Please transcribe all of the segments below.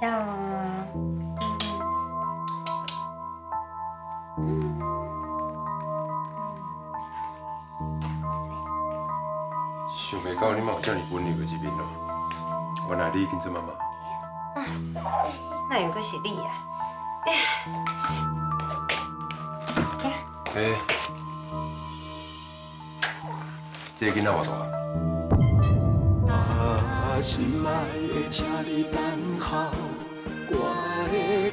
像想袂到你嘛有这么文艺的一面咯，原来你已经做妈妈。那又阁是你啊！哎，这囡仔偌大？ 心爱的，请你等候，我会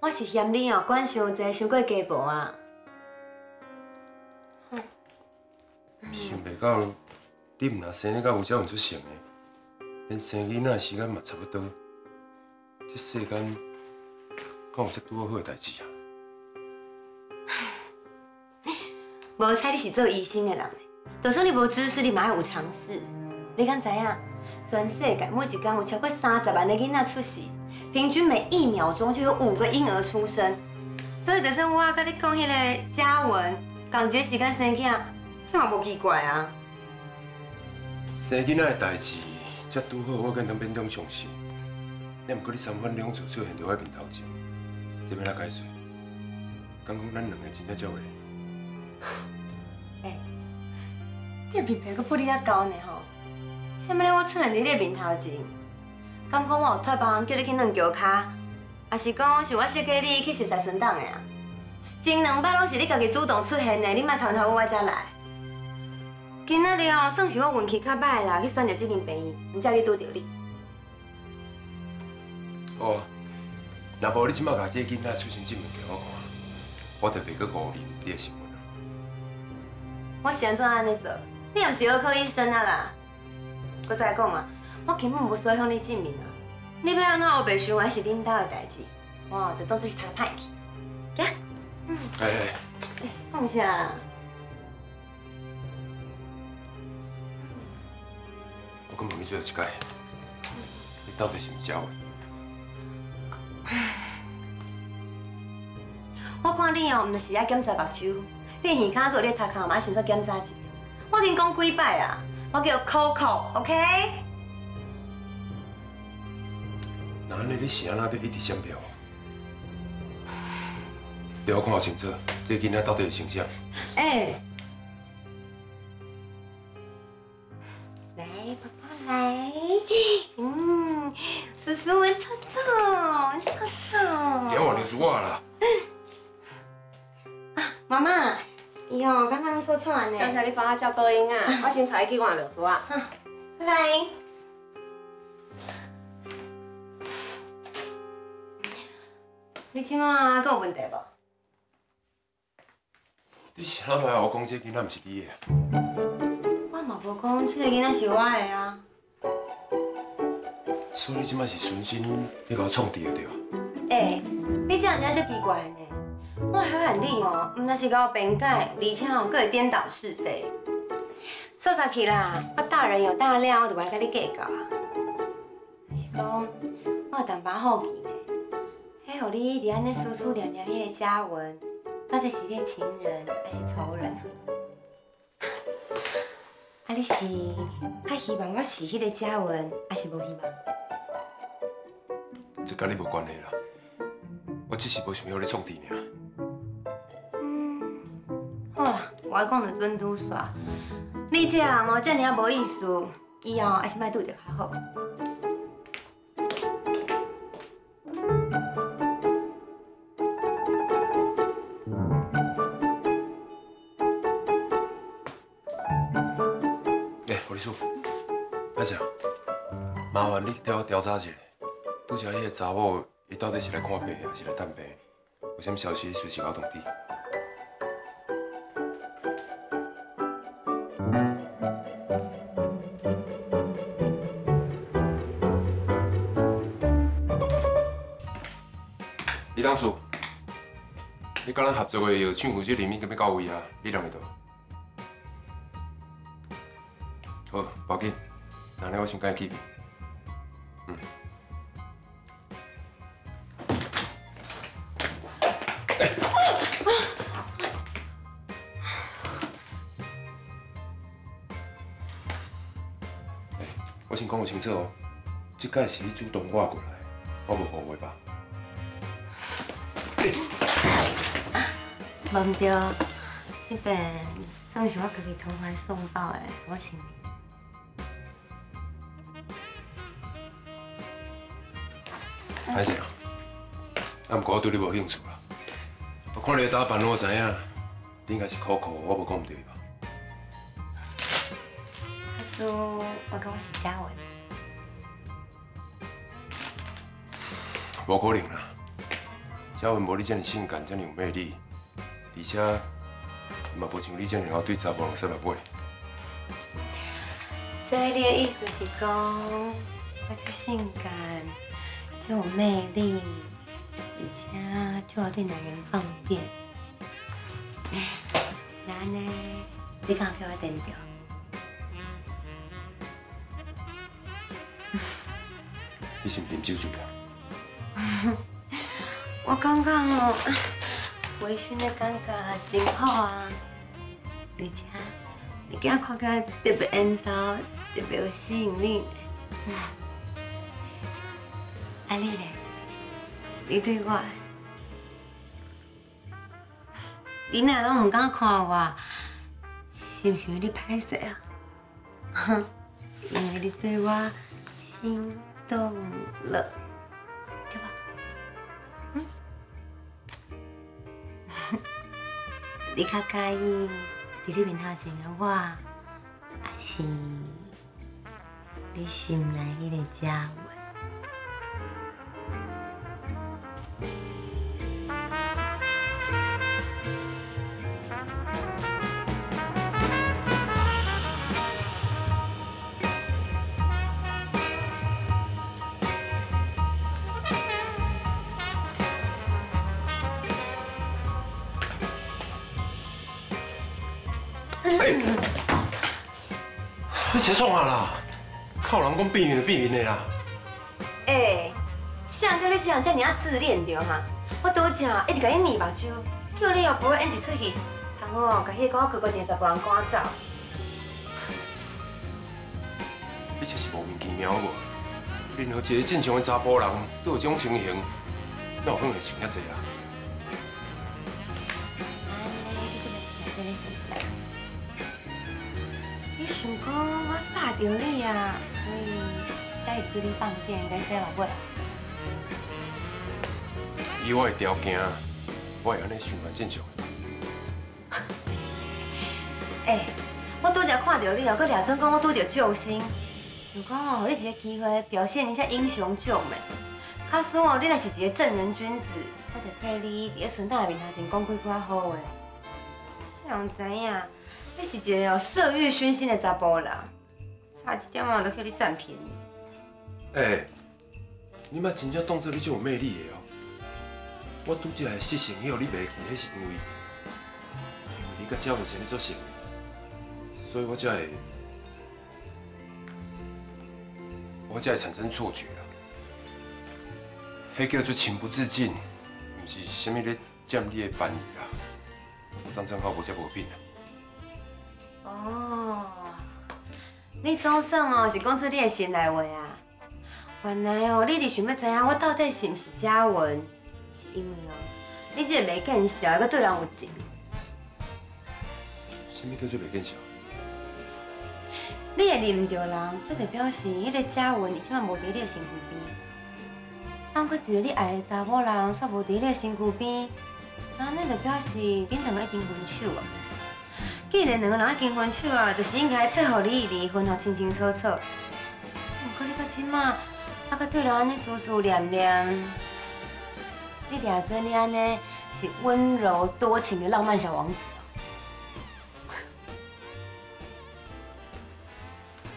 我是嫌你哦管伤济，伤过家婆啊。想袂到你毋若生得到有遮样出性的，连生囡仔的时间嘛差不多。这世间敢有遮拄好代志啊？无彩你是做医生的人，就算你无知识，你嘛要有常识。你敢知影？ 全世界每一天有超过30万的囡仔出世，平均每1秒钟就有5个婴儿出生。所以就算我跟你讲迄个嘉文，同一个时间生囝，迄嘛无奇怪啊。生囡仔的代志，才拄好我跟他变中详细。但毋过你3番2次出现在我面头前，这要哪解释？敢讲咱两个真正照个？哎，你面皮阁不哩啊厚呢吼！ 啥物咧？我出现伫你面头前，敢讲我有托别人叫你去软桥脚，还是讲是我设计你去实习存档的啊？前2摆拢是你家己主动出现的，你莫偷偷我才来。今仔日哦，算是我运气较歹啦，去选着这间病院，毋才去拄着你。哦，若无你即摆甲这囡仔出生证明给我看，我就袂去误认你的身份啦。我是安怎安尼做？你也毋是儿科医生啊啦？ 搁再讲啊，我根本无需要向你证明啊！你要安怎黑白想，还是恁兜的代志，我就当作是他歹去。行，嗯，哎哎，哎，放下。我跟问你最后一摆，你到底是不是假的？我看你哦，唔就是爱检查目睭，你耳孔搁有你头壳嘛，先做检查一下。我已经讲几摆啊！ 我叫 Coco，OK？ 那你是安那要一直闪票？你要看好清楚，这囡仔到底是啥？哎，来，宝宝来，嗯，叔叔我臭臭，我臭臭。别往里说啦。啊，妈妈。 伊哦，刚刚做错安尼。刚才你帮我照顾婴啊，我先带伊去换尿布啊。拜拜。你即马阁有问题无？你是哪摆我讲这囡仔毋是你的？我嘛无讲，这个囡仔是我的啊。所以你即马是存心要甲我创治的对吧？哎，你这样子就奇怪呢。 我喊你哦，唔但是搞辩解，而且哦，佫会颠倒是非。说实去啦，我大人有大量，我就袂甲你计较啊。就是讲，我有淡薄好奇呢，迄，互你伫安尼思思念念迄个嘉文，到底是你的情人还是仇人啊？啊，你是较希望我是迄个嘉文，还是无希望？这甲你无关系啦，我只是无想要你创治尔。 好啦，我讲着准拄煞。你这人哦，遮尔啊无意思，以后还是莫拄着较好。哎，护理师，阿姐，麻烦你替我调查一下，拄则迄个查某，伊到底是来看病还是来探病？有啥消息随时我通知。当叔，你甲咱合作的药厂负责人已经要到位啊，你人会到？好，别紧，那我先赶紧去。嗯。哎，我先讲个清楚哦，这届是你主动挖过来，我无误会吧？ 无毋对，这边算是我家己投怀送抱的，我承认。歹势啊，啊，毋过我对你无兴趣啦。我看你的打扮，我知影，你应该是可靠，我无讲毋对吧？阿叔，我讲我是嘉文。无可能啦，嘉文无你这么性感，这么有魅力。 而且嘛，无像你这样会对查甫人说白话。所以你的意思是讲，我就性感，就有魅力，而且就要对男人放电。那呢，你敢给我电掉？你是啉酒醉了？我刚刚哦。 微醺的感觉真好啊，而且你今仔看起来特别缘投，特别有吸引力。啊你嘞？你对我，你哪拢唔敢看我？是唔是因为你歹势啊？哼，因为你对我心动了。 你较喜欢伫你面头前的我，还是你心内迄个嘉文？谁创啊啦？靠人讲避孕就避孕的啦。哎，谁叫你这样这尔自恋着哈？我拄只一直甲你捏目睭，叫你哦陪我演一出戏，通好哦，甲迄个我哥哥定查甫人赶走。你这是莫名其妙无？任何一个正常的查甫人都有这种情形，哪有可能会想遐济啊？你想讲？ 着你啊，所以才会对你放电，跟洗老尾。以我的条件，我会安尼想蛮正常。哎、欸，我拄才看到你哦，佮俩准讲我拄着救星，想讲哦，你一个机会表现一下英雄救美。卡输哦，你若是一个正人君子，我就替你伫个孙大面头前讲几句较好话。谁人知影，你是一个色欲熏心的查甫人。 差一点嘛，就叫你占便宜。哎，你嘛真正当作你真有魅力的哦。我拄只个失信，迄个你袂记，迄是因为你甲鸟有生做性，所以我才会产生错觉啊。迄叫做情不自禁，毋是啥物咧占你的便宜啦。我张正浩无遮无品啊。哦。 你总算哦，是讲出你的心内话啊！原来哦，你伫想要知影我到底是毋是嘉文，是因为哦，你这个袂见笑，还阁对人有情。什么叫做袂见笑？你会认唔着人，这就表示迄个嘉文，伊即摆无伫你的身躯边。啊，阁一个你爱的查某人，煞无伫你的身躯边，那恁就表示恁两个已经分手啊！ 既然两个人已经分手啊，就是应该撮合你离婚哦，清清楚楚。不过你到即马，还阁对人安尼思思念念，你定准你安尼是温柔多情的浪漫小王子哦。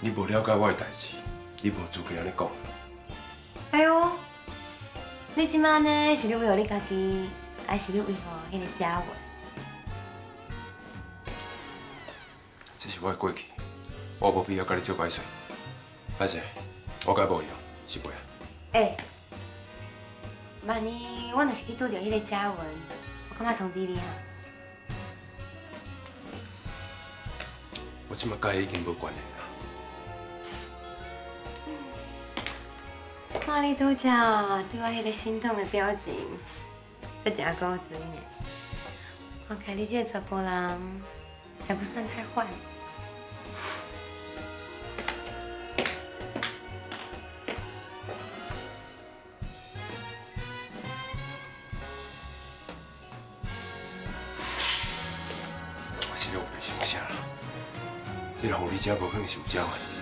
你无了解我的代志，你无资格安尼讲。哎呦，你即摆呢是咧为互你家己，还是咧为互迄个家文？这是我的过去，我无必要甲你做歹势。歹势，我该无用，是袂啊？哎，万一我若是去拄着迄个家文，我感觉通知你啊。我即摆甲伊已经无关系。 看你拄则对我迄个心痛的表情，阁真古锥呢。看起来你这个查甫人还不算太坏。我是让你受伤了，这让你这无可能受伤啊！